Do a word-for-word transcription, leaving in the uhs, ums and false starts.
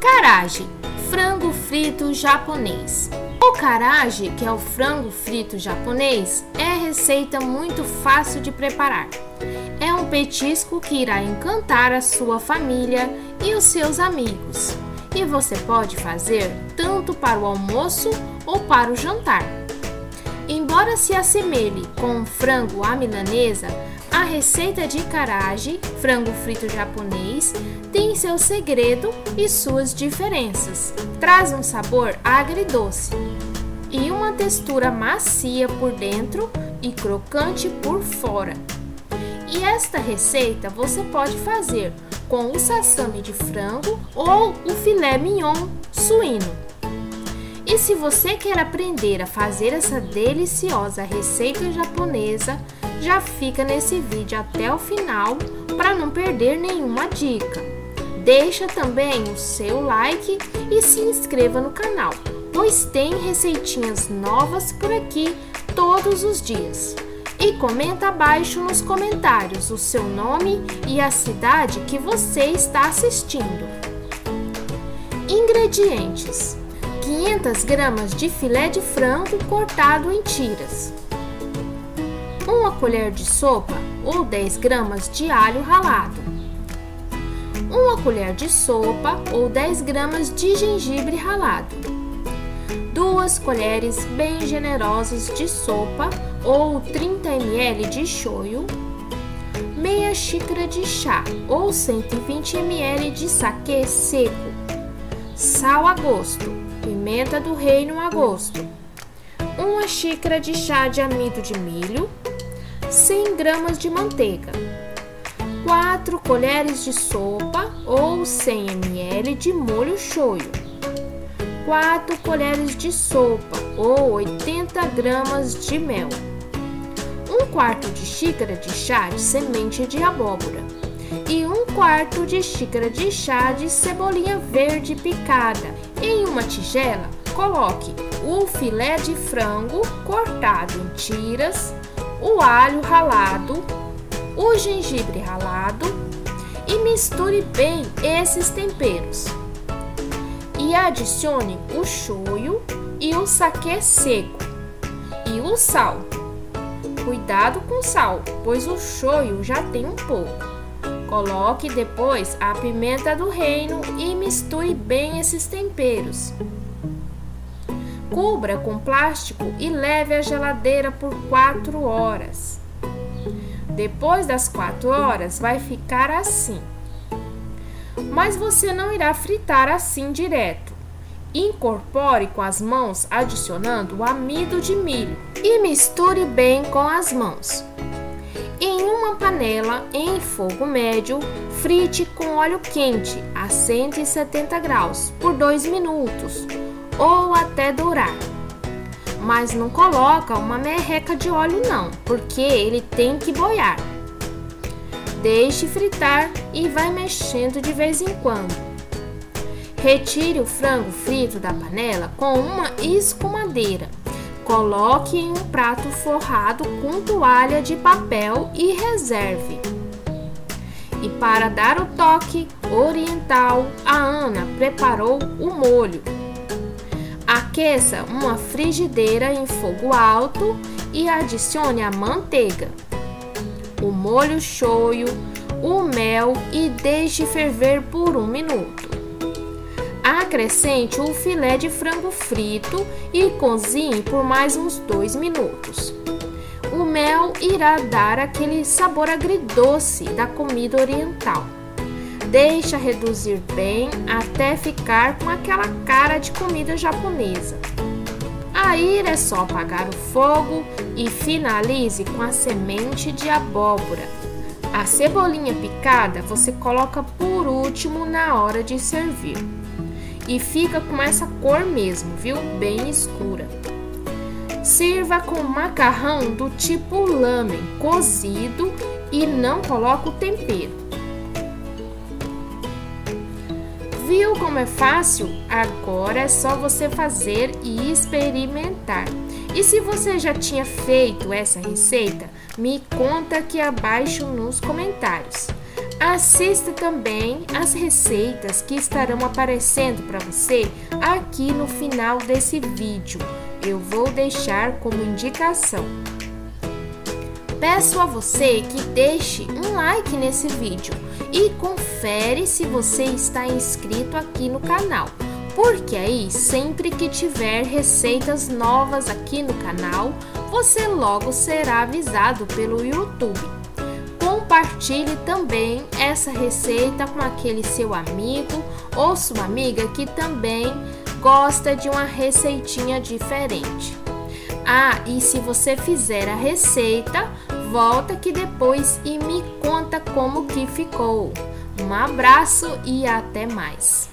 Karaage, frango frito japonês. O karaage, que é o frango frito japonês, é receita muito fácil de preparar. É um petisco que irá encantar a sua família e os seus amigos. E você pode fazer tanto para o almoço ou para o jantar. Embora se assemelhe com o frango à milanesa, a receita de karaage, frango frito japonês, tem seu segredo e suas diferenças. Traz um sabor agridoce e uma textura macia por dentro e crocante por fora. E esta receita você pode fazer com o sassami de frango ou o filé mignon suíno. E se você quer aprender a fazer essa deliciosa receita japonesa, já fica nesse vídeo até o final para não perder nenhuma dica. Deixa também o seu like e se inscreva no canal, pois tem receitinhas novas por aqui todos os dias. E comenta abaixo nos comentários o seu nome e a cidade que você está assistindo. Ingredientes: quinhentas gramas de filé de frango cortado em tiras, uma colher de sopa ou dez gramas de alho ralado, uma colher de sopa ou dez gramas de gengibre ralado, duas colheres bem generosas de sopa ou trinta mililitros de shoyu, meia xícara de chá ou cento e vinte mililitros de saquê seco, sal a gosto, pimenta do reino a gosto, uma xícara de chá de amido de milho, cem gramas de manteiga, quatro colheres de sopa ou cem mililitros de molho shoyu, quatro colheres de sopa ou oitenta gramas de mel, um quarto de xícara de chá de semente de abóbora e um quarto de xícara de chá de cebolinha verde picada. Em uma tigela, coloque o filé de frango cortado em tiras, o alho ralado, o gengibre ralado e misture bem esses temperos. E adicione o shoyu e o saquê seco e o sal. Cuidado com o sal, pois o shoyu já tem um pouco. Coloque depois a pimenta do reino e misture bem esses temperos. Cubra com plástico e leve à geladeira por quatro horas. Depois das quatro horas vai ficar assim. Mas você não irá fritar assim direto. Incorpore com as mãos adicionando o amido de milho e misture bem com as mãos. Em uma panela em fogo médio, frite com óleo quente a cento e setenta graus por dois minutos ou até dourar. Mas não coloca uma merreca de óleo não, porque ele tem que boiar. Deixe fritar e vai mexendo de vez em quando. Retire o frango frito da panela com uma escumadeira. Coloque em um prato forrado com toalha de papel e reserve. E para dar o toque oriental, a Ana preparou o molho. Aqueça uma frigideira em fogo alto e adicione a manteiga, o molho shoyu, o mel e deixe ferver por um minuto. Acrescente o filé de frango frito e cozinhe por mais uns dois minutos. O mel irá dar aquele sabor agridoce da comida oriental. Deixa reduzir bem até ficar com aquela cara de comida japonesa. Aí é só apagar o fogo e finalize com a semente de abóbora. A cebolinha picada você coloca por último na hora de servir. E fica com essa cor mesmo, viu? Bem escura. Sirva com macarrão do tipo ramen, cozido e não coloca o tempero. Viu como é fácil? Agora é só você fazer e experimentar. E se você já tinha feito essa receita, me conta aqui abaixo nos comentários. Assista também as receitas que estarão aparecendo para você aqui no final desse vídeo. Eu vou deixar como indicação. Peço a você que deixe um like nesse vídeo e confere se você está inscrito aqui no canal, porque aí sempre que tiver receitas novas aqui no canal, você logo será avisado pelo YouTube. Compartilhe também essa receita com aquele seu amigo ou sua amiga que também gosta de uma receitinha diferente. Ah, e se você fizer a receita, volta aqui depois e me conta como que ficou. Um abraço e até mais!